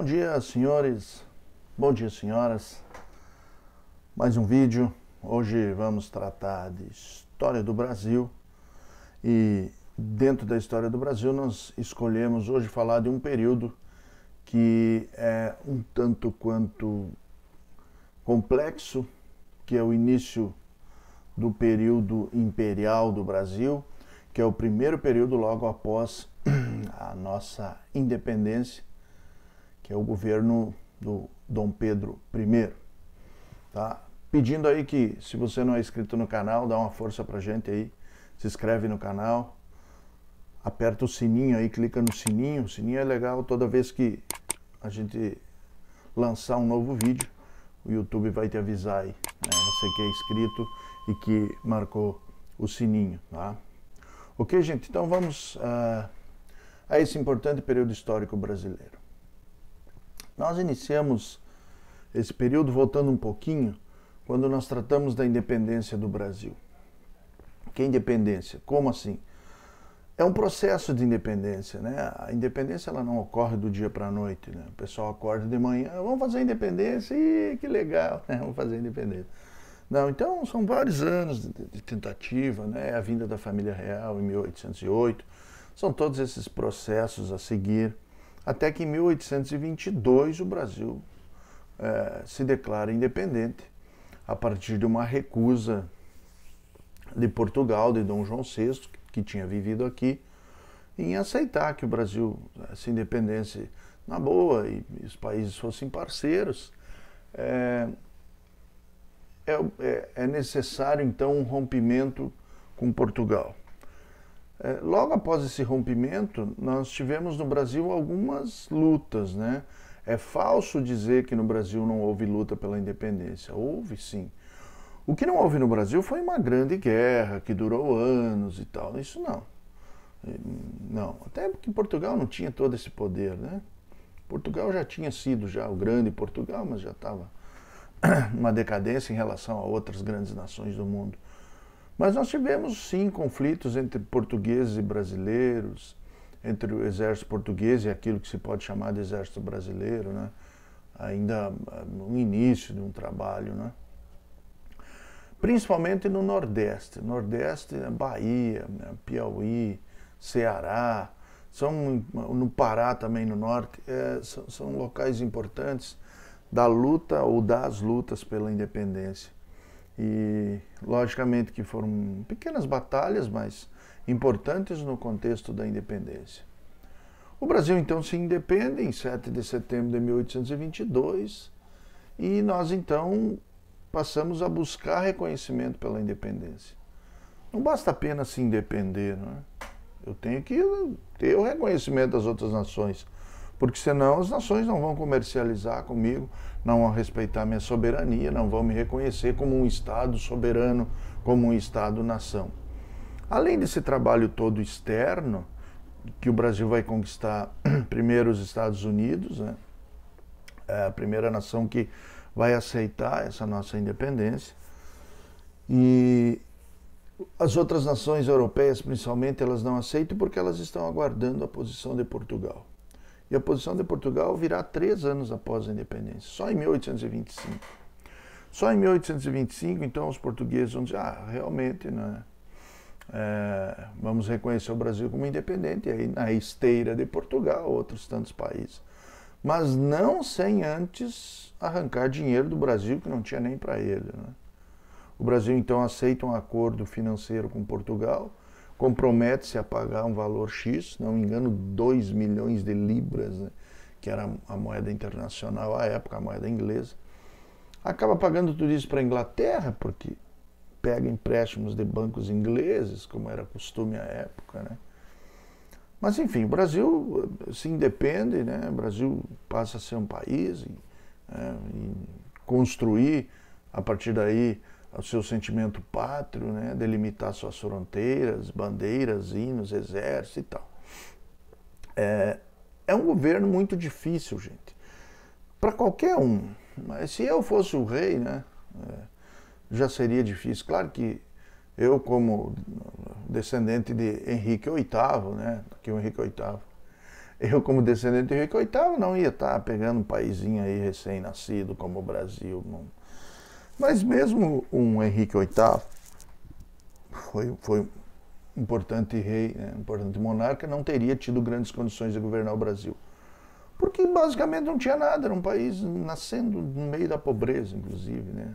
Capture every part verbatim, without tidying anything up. Bom dia, senhores. Bom dia, senhoras. Mais um vídeo. Hoje vamos tratar de história do Brasil. E dentro da história do Brasil nós escolhemos hoje falar de um período que é um tanto quanto complexo, que é o início do período imperial do Brasil, que é o primeiro período logo após a nossa independência, que é o governo do Dom Pedro primeiro. Tá? Pedindo aí que, se você não é inscrito no canal, dá uma força pra gente aí, se inscreve no canal, aperta o sininho aí, clica no sininho, o sininho é legal, toda vez que a gente lançar um novo vídeo, o YouTube vai te avisar aí, né? Você que é inscrito e que marcou o sininho, tá? Ok, gente? Então vamos uh, a esse importante período histórico brasileiro. Nós iniciamos esse período, voltando um pouquinho, quando nós tratamos da independência do Brasil. Que independência? Como assim? É um processo de independência, né? A independência ela não ocorre do dia para a noite, né? O pessoal acorda de manhã, vamos fazer a independência, ih, que legal, né? Vamos fazer a independência. Não, então são vários anos de, de tentativa, né? A vinda da família real em mil oitocentos e oito, são todos esses processos a seguir. Até que em mil oitocentos e vinte e dois o Brasil eh, se declara independente a partir de uma recusa de Portugal, de Dom João sexto, que tinha vivido aqui, em aceitar que o Brasil se independesse na boa e, e os países fossem parceiros. É, é, é necessário, então, um rompimento com Portugal. Logo após esse rompimento, nós tivemos no Brasil algumas lutas, né? É falso dizer que no Brasil não houve luta pela independência. Houve, sim. O que não houve no Brasil foi uma grande guerra que durou anos e tal. Isso não. Não. Até porque Portugal não tinha todo esse poder, né? Portugal já tinha sido já o grande Portugal, mas já estava uma decadência em relação a outras grandes nações do mundo. Mas nós tivemos, sim, conflitos entre portugueses e brasileiros, entre o exército português e aquilo que se pode chamar de exército brasileiro, né? Ainda no início de um trabalho, né? Principalmente no Nordeste. Nordeste, Bahia, Piauí, Ceará, são, no Pará também, no Norte, é, são, são locais importantes da luta ou das lutas pela independência. E, logicamente, que foram pequenas batalhas, mas importantes no contexto da independência. O Brasil, então, se independe em sete de setembro de mil oitocentos e vinte e dois e nós, então, passamos a buscar reconhecimento pela independência. Não basta apenas se independer, não é? Eu tenho que ter o reconhecimento das outras nações, porque senão as nações não vão comercializar comigo, não vão respeitar minha soberania, não vão me reconhecer como um Estado soberano, como um Estado-nação. Além desse trabalho todo externo, que o Brasil vai conquistar primeiro os Estados Unidos, né? É a primeira nação que vai aceitar essa nossa independência, e as outras nações europeias, principalmente, elas não aceitam porque elas estão aguardando a posição de Portugal. E a posição de Portugal virá três anos após a independência, só em mil oitocentos e vinte e cinco. Só em mil oitocentos e vinte e cinco, então, os portugueses vão dizer, ah, realmente, né, é, vamos reconhecer o Brasil como independente, e aí na esteira de Portugal, outros tantos países. Mas não sem antes arrancar dinheiro do Brasil, que não tinha nem para ele, né? O Brasil, então, aceita um acordo financeiro com Portugal, compromete-se a pagar um valor X, não me engano, dois milhões de libras, né, que era a moeda internacional à época, a moeda inglesa. Acaba pagando tudo isso para a Inglaterra, porque pega empréstimos de bancos ingleses, como era costume à época, né? Mas, enfim, o Brasil se independe, né? O Brasil passa a ser um país e, é, e construir, a partir daí, ao seu sentimento pátrio, né, delimitar suas fronteiras, bandeiras, hinos, exército e tal. É, é um governo muito difícil, gente, para qualquer um. Mas se eu fosse o rei, né, é, já seria difícil. Claro que eu, como descendente de Henrique oitavo, né, que o Henrique oitavo Eu, como descendente de Henrique oitavo, não ia estar pegando um paizinho aí recém-nascido como o Brasil. Não. Mas mesmo um Henrique oitavo foi, foi um importante rei, né, um importante monarca, não teria tido grandes condições de governar o Brasil. Porque basicamente não tinha nada, era um país nascendo no meio da pobreza, inclusive, né,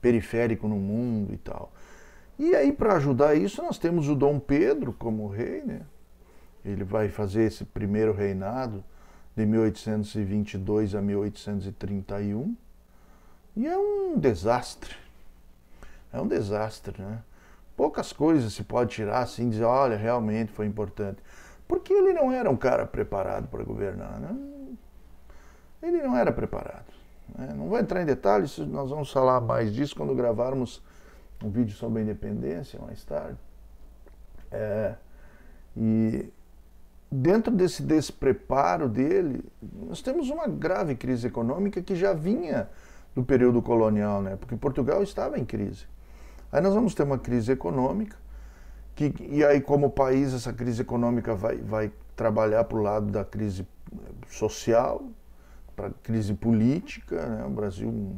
periférico no mundo e tal. E aí, para ajudar isso, nós temos o Dom Pedro como rei, né? Ele vai fazer esse primeiro reinado de mil oitocentos e vinte e dois a mil oitocentos e trinta e um. E é um desastre. É um desastre, né? Poucas coisas se pode tirar assim e dizer, olha, realmente foi importante. Porque ele não era um cara preparado para governar, né? Ele não era preparado, né? Não vou entrar em detalhes, nós vamos falar mais disso quando gravarmos um vídeo sobre a independência mais tarde. É... E dentro desse despreparo dele, nós temos uma grave crise econômica que já vinha do período colonial, né? Porque Portugal estava em crise. Aí nós vamos ter uma crise econômica, que, e aí como país essa crise econômica vai, vai trabalhar para o lado da crise social, para a crise política, né? O Brasil não,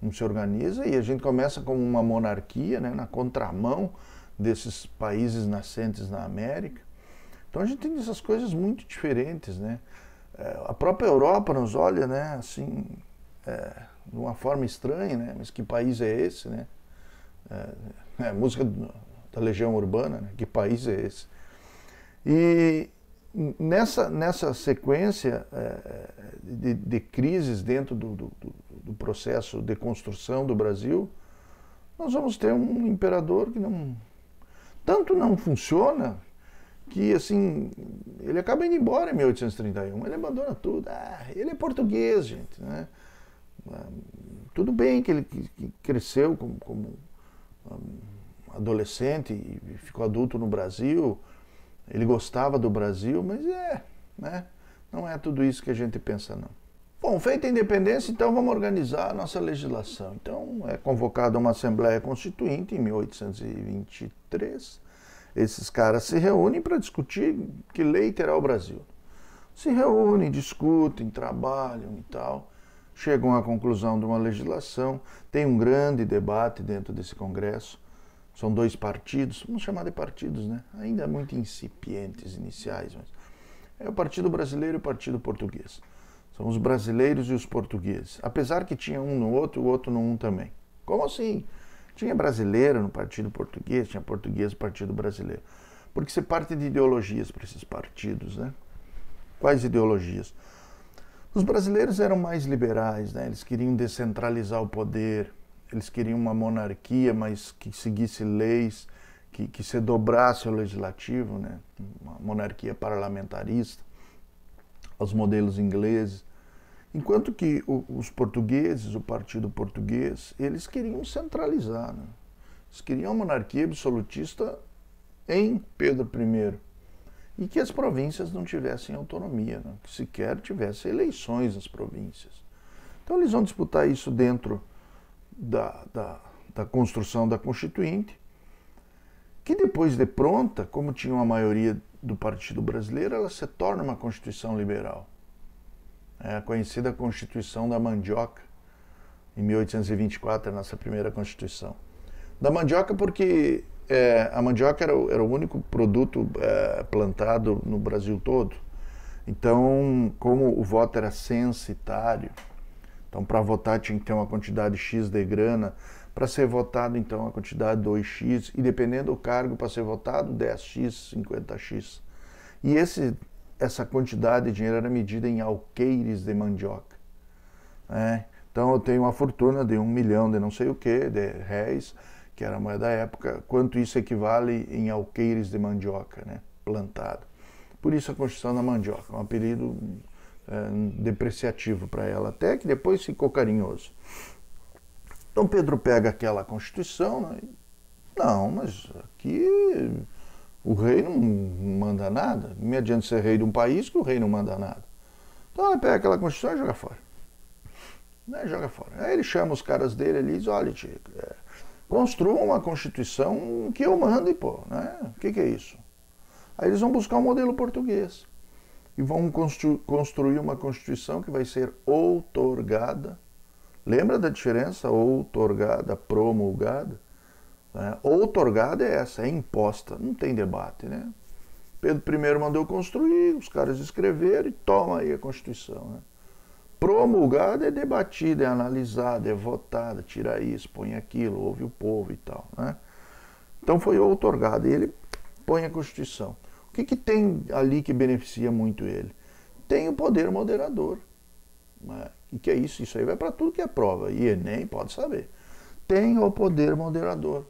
não se organiza e a gente começa como uma monarquia, né? Na contramão desses países nascentes na América. Então a gente tem essas coisas muito diferentes, né? É, a própria Europa nos olha, né, assim, é, de uma forma estranha, né? Mas que país é esse, né? É, é, música da Legião Urbana, né? Que país é esse? E nessa, nessa sequência é, de, de crises dentro do, do, do processo de construção do Brasil, nós vamos ter um imperador que não... tanto não funciona que, assim, ele acaba indo embora em mil oitocentos e trinta e um, ele abandona tudo. Ah, ele é português, gente, né? Tudo bem que ele cresceu como, como adolescente e ficou adulto no Brasil, ele gostava do Brasil, mas é, né? Não é tudo isso que a gente pensa, não. Bom, feita a independência, então vamos organizar a nossa legislação. Então é convocada uma Assembleia Constituinte em mil oitocentos e vinte e três. Esses caras se reúnem para discutir que lei terá o Brasil. Se reúnem, discutem, trabalham e tal. Chegam à conclusão de uma legislação. Tem um grande debate dentro desse Congresso. São dois partidos, vamos chamar de partidos, né? Ainda muito incipientes iniciais, mas é o Partido Brasileiro e o Partido Português. São os brasileiros e os portugueses. Apesar que tinha um no outro e o outro no um também. Como assim? Tinha brasileiro no Partido Português, tinha português no Partido Brasileiro. Porque você parte de ideologias para esses partidos, né? Quais ideologias? Os brasileiros eram mais liberais, né? Eles queriam descentralizar o poder, eles queriam uma monarquia, mas que seguisse leis, que, que se dobrasse o legislativo, né? Uma monarquia parlamentarista, aos modelos ingleses, enquanto que os portugueses, o Partido Português, eles queriam centralizar, né? Eles queriam a monarquia absolutista em Pedro primeiro e que as províncias não tivessem autonomia, né? Que sequer tivessem eleições nas províncias. Então eles vão disputar isso dentro da, da, da construção da Constituinte, que depois de pronta, como tinha uma maioria do Partido Brasileiro, ela se torna uma Constituição liberal. É a conhecida Constituição da Mandioca, em mil oitocentos e vinte e quatro, a nossa primeira Constituição. Da mandioca porque é, a mandioca era o, era o único produto é, plantado no Brasil todo. Então, como o voto era censitário, então para votar tinha que ter uma quantidade X de grana, para ser votado, então, a quantidade dois X, e dependendo do cargo, para ser votado, dez X, cinquenta X. E esse, essa quantidade de dinheiro era medida em alqueires de mandioca. É, então, eu tenho uma fortuna de um milhão de não sei o que, de réis, que era a moeda da época, quanto isso equivale em alqueires de mandioca, né, plantado. Por isso a Constituição da Mandioca, um apelido é, depreciativo para ela, até que depois ficou carinhoso. Então Pedro pega aquela Constituição, né? Não, mas aqui o rei não manda nada. Não me adianta ser rei de um país que o rei não manda nada. Então ele pega aquela Constituição e joga fora. Né? Joga fora. Aí ele chama os caras dele ali e diz, olha, tia, é, construa uma Constituição que eu mando e pô, né? O que, que é isso? Aí eles vão buscar um modelo português. e vão constru construir uma Constituição que vai ser outorgada. Lembra da diferença? Outorgada, promulgada? Né? Outorgada é essa, é imposta, não tem debate, né? Pedro primeiro mandou construir, os caras escreveram e toma aí a Constituição, né? Promulgada é debatida, é analisada, é votada, tira isso, põe aquilo, ouve o povo e tal, né? Então foi outorgada e ele põe a Constituição. O que que tem ali que beneficia muito ele? Tem o poder moderador, né? E que é isso? Isso aí vai para tudo que é prova. E Enem pode saber. Tem o poder moderador.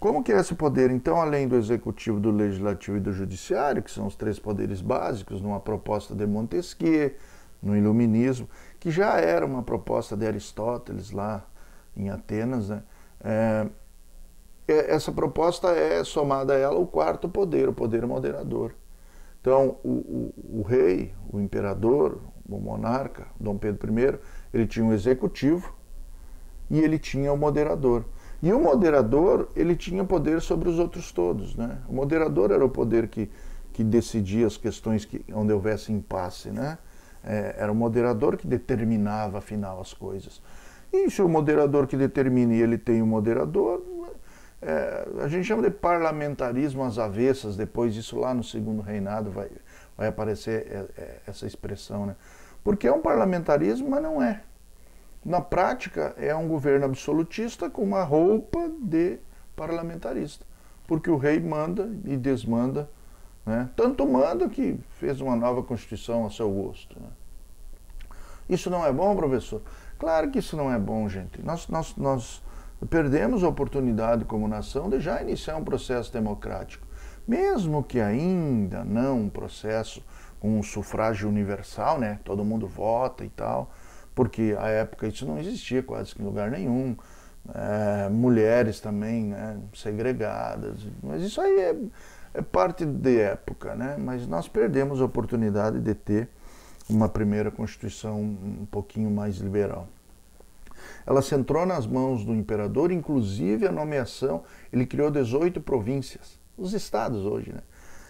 Como que é esse poder? Então, além do executivo, do legislativo e do judiciário, que são os três poderes básicos, numa proposta de Montesquieu, no iluminismo, que já era uma proposta de Aristóteles lá em Atenas, né? É, essa proposta é somada a ela o quarto poder, o poder moderador. Então, o, o, o rei, o imperador, o monarca, Dom Pedro primeiro, ele tinha um executivo e ele tinha um moderador. E o moderador, ele tinha poder sobre os outros todos, né? O moderador era o poder que, que decidia as questões que, onde houvesse impasse, né? É, era o moderador que determinava, afinal, as coisas. E se o moderador que determina e ele tem um moderador, é, a gente chama de parlamentarismo às avessas, depois disso lá no segundo reinado vai... vai aparecer essa expressão, né? Porque é um parlamentarismo, mas não é. Na prática, é um governo absolutista com uma roupa de parlamentarista. Porque o rei manda e desmanda, né? Tanto manda que fez uma nova Constituição a seu gosto, né? Isso não é bom, professor? Claro que isso não é bom, gente. Nós, nós, nós perdemos a oportunidade como nação de já iniciar um processo democrático. Mesmo que ainda não um processo com um sufrágio universal, né? Todo mundo vota e tal, porque à época isso não existia quase que em lugar nenhum. É, mulheres também, né? Segregadas, mas isso aí é, é parte de época, né? Mas nós perdemos a oportunidade de ter uma primeira Constituição um pouquinho mais liberal. Ela se entrou nas mãos do imperador, inclusive a nomeação, ele criou dezoito províncias. Os estados hoje, né?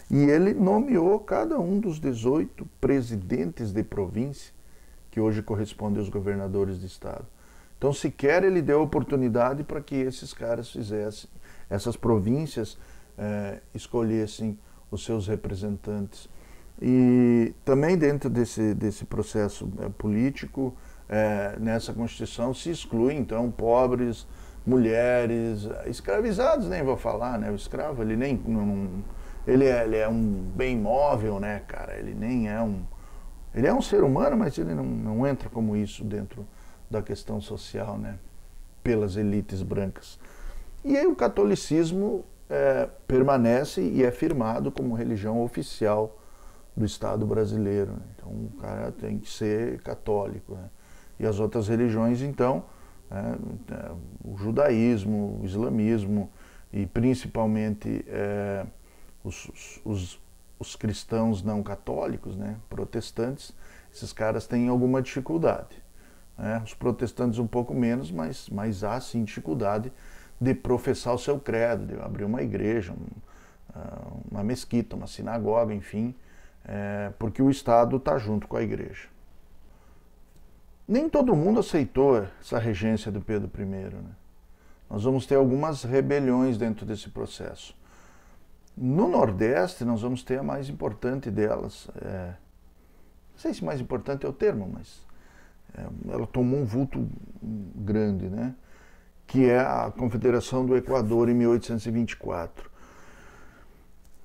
E ele nomeou cada um dos dezoito presidentes de província, que hoje correspondem aos governadores de estado. Então, sequer ele deu oportunidade para que esses caras fizessem, essas províncias eh, escolhessem os seus representantes. E também dentro desse, desse processo eh, político, eh, nessa Constituição se exclui, então, pobres, mulheres, escravizados, nem vou falar, né? O escravo, ele nem... Não, ele, é, ele é um bem móvel, né, cara? Ele nem é um... Ele é um ser humano, mas ele não, não entra como isso dentro da questão social, né? Pelas elites brancas. E aí o catolicismo é, permanece e é firmado como religião oficial do Estado brasileiro, né? Então o cara tem que ser católico, né? E as outras religiões, então... É, o judaísmo, o islamismo e principalmente é, os, os, os cristãos não católicos, né, protestantes, esses caras têm alguma dificuldade, né? Os protestantes um pouco menos, mas, mas há sim dificuldade de professar o seu credo, de abrir uma igreja, um, uma mesquita, uma sinagoga, enfim, é, porque o Estado está junto com a igreja. Nem todo mundo aceitou essa regência do Pedro primeiro, né? Nós vamos ter algumas rebeliões dentro desse processo. No Nordeste, nós vamos ter a mais importante delas. É... Não sei se mais importante é o termo, mas é... ela tomou um vulto grande, né? Que é a Confederação do Equador, em mil oitocentos e vinte e quatro.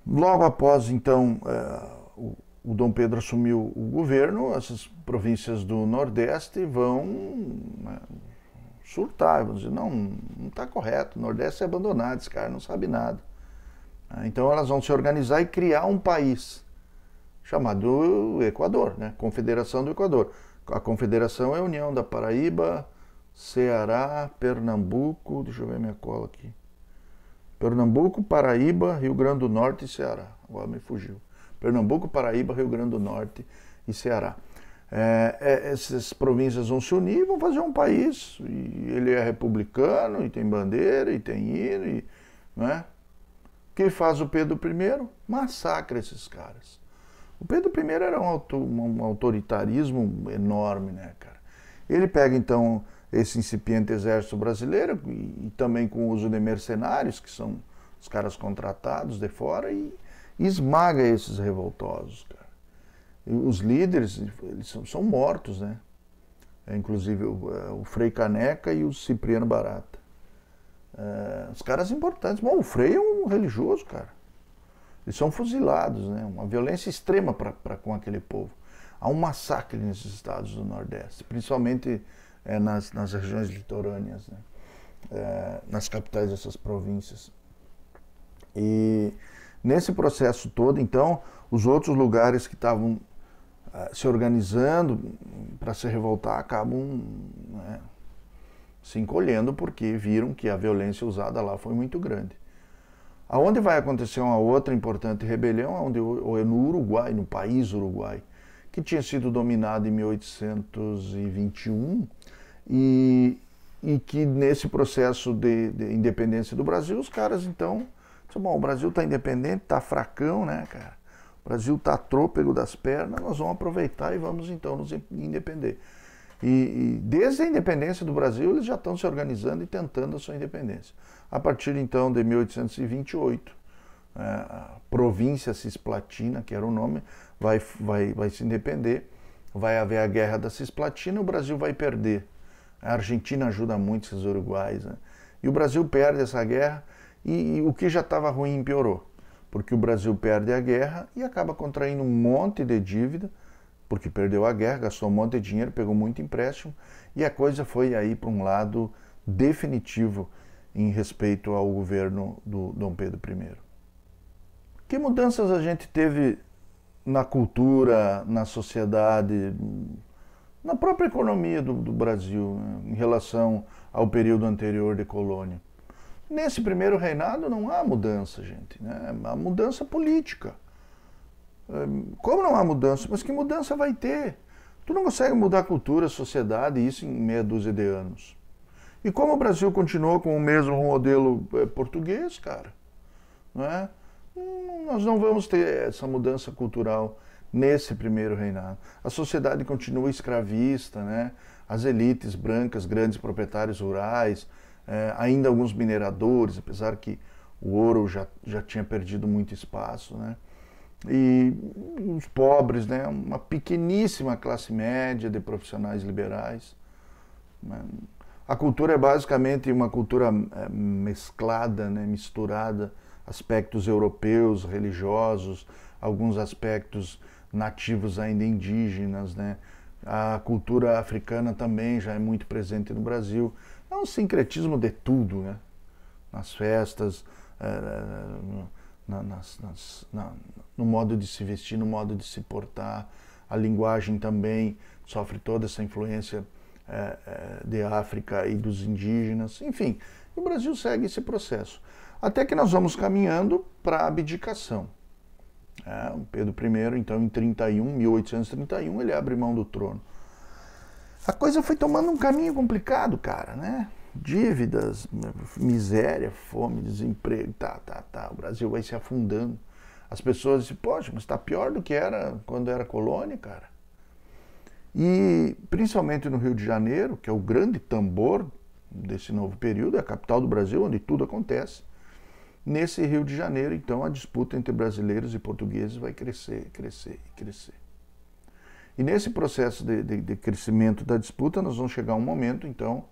Logo após, então... É... O... O Dom Pedro assumiu o governo, essas províncias do Nordeste vão surtar, vão dizer, não, não está correto, o Nordeste é abandonado, esse cara não sabe nada. Então elas vão se organizar e criar um país chamado Equador, né? Confederação do Equador. A Confederação é a união da Paraíba, Ceará, Pernambuco, deixa eu ver minha cola aqui. Pernambuco, Paraíba, Rio Grande do Norte e Ceará. Agora me fugiu. Pernambuco, Paraíba, Rio Grande do Norte e Ceará. É, é, essas províncias vão se unir e vão fazer um país. E ele é republicano, e tem bandeira, e tem hino. E, né? O que faz o Pedro primeiro? Massacra esses caras. O Pedro Primeiro era um, auto, um autoritarismo enorme, né, cara? Ele pega, então, esse incipiente exército brasileiro e, e também com o uso de mercenários, que são os caras contratados de fora, e, e esmaga esses revoltosos, cara. E os líderes, eles são, são mortos, né? É, inclusive o, o Frei Caneca e o Cipriano Barata. É, os caras importantes. Bom, o Frei é um religioso, cara. Eles são fuzilados, né? Uma violência extrema pra, pra, com aquele povo. Há um massacre nesses estados do Nordeste, principalmente é, nas, nas regiões litorâneas, né? É, nas capitais dessas províncias. E nesse processo todo, então, os outros lugares que estavam uh, se organizando para se revoltar acabam, né, se encolhendo, porque viram que a violência usada lá foi muito grande. Aonde vai acontecer uma outra importante rebelião, onde, ou no Uruguai, no país Uruguai, que tinha sido dominado em mil oitocentos e vinte e um e, e que nesse processo de, de independência do Brasil, os caras então, bom, o Brasil está independente, está fracão, né, cara? O Brasil está trôpego das pernas, nós vamos aproveitar e vamos então nos independer. E, e desde a independência do Brasil, eles já estão se organizando e tentando a sua independência. A partir então de mil oitocentos e vinte e oito, a província Cisplatina, que era o nome, vai, vai, vai se independer, vai haver a guerra da Cisplatina e o Brasil vai perder. A Argentina ajuda muito esses uruguais, né? E o Brasil perde essa guerra e, e o que já estava ruim piorou, porque o Brasil perde a guerra e acaba contraindo um monte de dívida, porque perdeu a guerra, gastou um monte de dinheiro, pegou muito empréstimo e a coisa foi aí para um lado definitivo em respeito ao governo do Dom Pedro Primeiro. Que mudanças a gente teve na cultura, na sociedade, na própria economia do, do Brasil, né, em relação ao período anterior de colônia? Nesse primeiro reinado não há mudança, gente, né? Há mudança política. Como não há mudança? Mas que mudança vai ter? Tu não consegue mudar a cultura, a sociedade, isso em meia dúzia de anos. E como o Brasil continuou com o mesmo modelo português, cara, não é? Nós não vamos ter essa mudança cultural nesse primeiro reinado. A sociedade continua escravista, né? As elites brancas, grandes proprietários rurais, é, ainda alguns mineradores, apesar que o ouro já, já tinha perdido muito espaço, né? E os pobres, né? Uma pequeníssima classe média de profissionais liberais. A cultura é basicamente uma cultura mesclada, né? Misturada, aspectos europeus, religiosos, alguns aspectos nativos ainda indígenas, né? A cultura africana também já é muito presente no Brasil. É um sincretismo de tudo, né? Nas festas, nas, nas, na, no modo de se vestir, no modo de se portar. A linguagem também sofre toda essa influência é, é, de África e dos indígenas. Enfim, o Brasil segue esse processo. Até que nós vamos caminhando para a abdicação. É, o Pedro Primeiro, então, em mil oitocentos e trinta e um, ele abre mão do trono. A coisa foi tomando um caminho complicado, cara, né? Dívidas, miséria, fome, desemprego, tá, tá, tá. O Brasil vai se afundando. As pessoas dizem, poxa, mas tá pior do que era quando era colônia, cara. E, principalmente no Rio de Janeiro, que é o grande tambor desse novo período, é a capital do Brasil, onde tudo acontece. Nesse Rio de Janeiro, então, a disputa entre brasileiros e portugueses vai crescer, crescer e crescer. E nesse processo de, de, de crescimento da disputa, nós vamos chegar a um momento, então,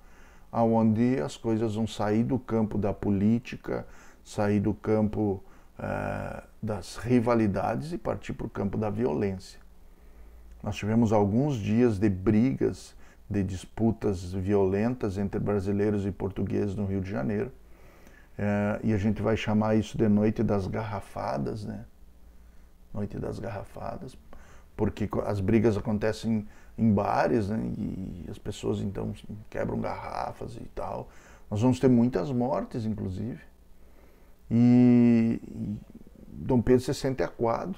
onde as coisas vão sair do campo da política, sair do campo uh, das rivalidades e partir para o campo da violência. Nós tivemos alguns dias de brigas, de disputas violentas entre brasileiros e portugueses no Rio de Janeiro. É, e a gente vai chamar isso de Noite das Garrafadas, né? Noite das Garrafadas, porque as brigas acontecem em bares, né? E as pessoas então quebram garrafas e tal. Nós vamos ter muitas mortes, inclusive. E, e Dom Pedro se sente acuado.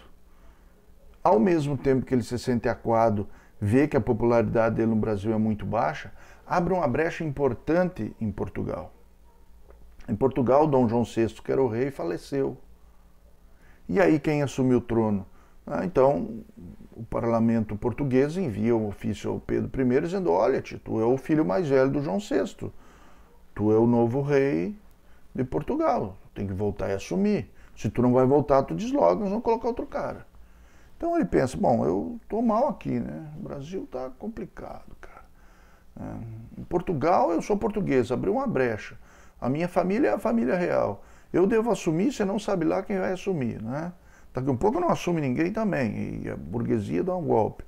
Ao mesmo tempo que ele se sente acuado, vê que a popularidade dele no Brasil é muito baixa, abre uma brecha importante em Portugal. Em Portugal, Dom João Sexto, que era o rei, faleceu. E aí quem assumiu o trono? Ah, então, o parlamento português envia um ofício ao Pedro primeiro dizendo: olha, tu é o filho mais velho do João sexto, tu é o novo rei de Portugal, tem que voltar e assumir. Se tu não vai voltar, tu desloga, nós vamos colocar outro cara. Então ele pensa: bom, eu tô mal aqui, né? O Brasil tá complicado, cara. É. Em Portugal, eu sou português, abriu uma brecha. A minha família é a família real. Eu devo assumir, você não sabe lá quem vai assumir, né? Daqui a um pouco não assume ninguém também, e a burguesia dá um golpe.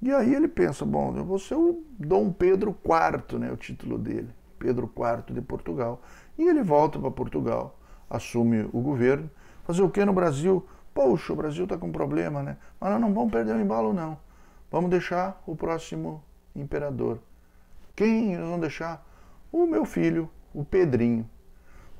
E aí ele pensa: bom, eu vou ser o Dom Pedro quarto, né? O título dele, Pedro quarto de Portugal. E ele volta para Portugal, assume o governo. Fazer o que no Brasil? Poxa, o Brasil está com problema, né? Mas nós não vamos perder o embalo, não. Vamos deixar o próximo imperador. Quem nós vamos deixar? O meu filho, o Pedrinho.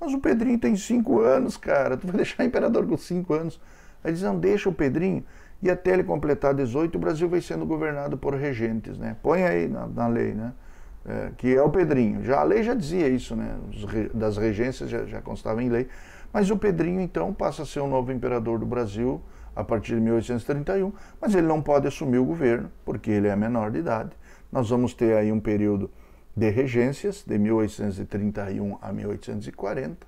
Mas o Pedrinho tem cinco anos, cara. Tu vai deixar o imperador com cinco anos. Aí eles não deixam o Pedrinho. E até ele completar dezoito, o Brasil vai sendo governado por regentes, né? Põe aí na, na lei, né? É, que é o Pedrinho. Já, a lei já dizia isso, né? Os re, das regências já, já constava em lei. Mas o Pedrinho, então, passa a ser o novo imperador do Brasil a partir de mil oitocentos e trinta e um, mas ele não pode assumir o governo, porque ele é menor de idade. Nós vamos ter aí um período de regências, de mil oitocentos e trinta e um a mil oitocentos e quarenta.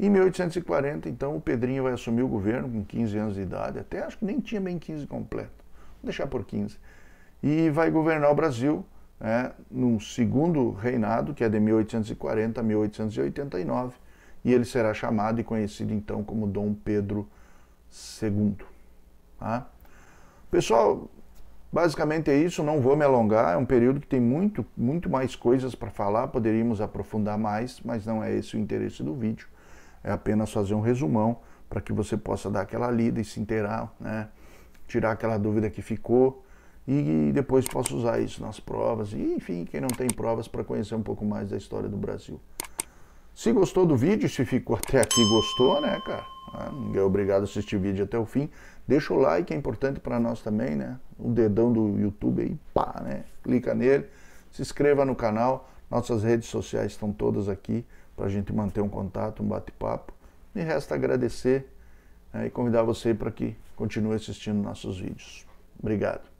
Em mil oitocentos e quarenta, então, o Pedrinho vai assumir o governo com quinze anos de idade, até acho que nem tinha bem quinze completo, vou deixar por quinze. E vai governar o Brasil, né, num segundo reinado, que é de mil oitocentos e quarenta a mil oitocentos e oitenta e nove. E ele será chamado e conhecido, então, como Dom Pedro segundo. Tá? Pessoal, basicamente é isso, não vou me alongar. É um período que tem muito, muito mais coisas para falar, poderíamos aprofundar mais, mas não é esse o interesse do vídeo. É apenas fazer um resumão para que você possa dar aquela lida e se inteirar, né? Tirar aquela dúvida que ficou e depois possa usar isso nas provas. E, enfim, quem não tem provas, para conhecer um pouco mais da história do Brasil. Se gostou do vídeo, se ficou até aqui, gostou, né, cara? Ninguém é obrigado a assistir o vídeo até o fim. Deixa o like, é importante para nós também, né? O dedão do YouTube aí, pá, né? Clica nele, se inscreva no canal. Nossas redes sociais estão todas aqui para a gente manter um contato, um bate-papo. Me resta agradecer, né, e convidar você para que continue assistindo nossos vídeos. Obrigado.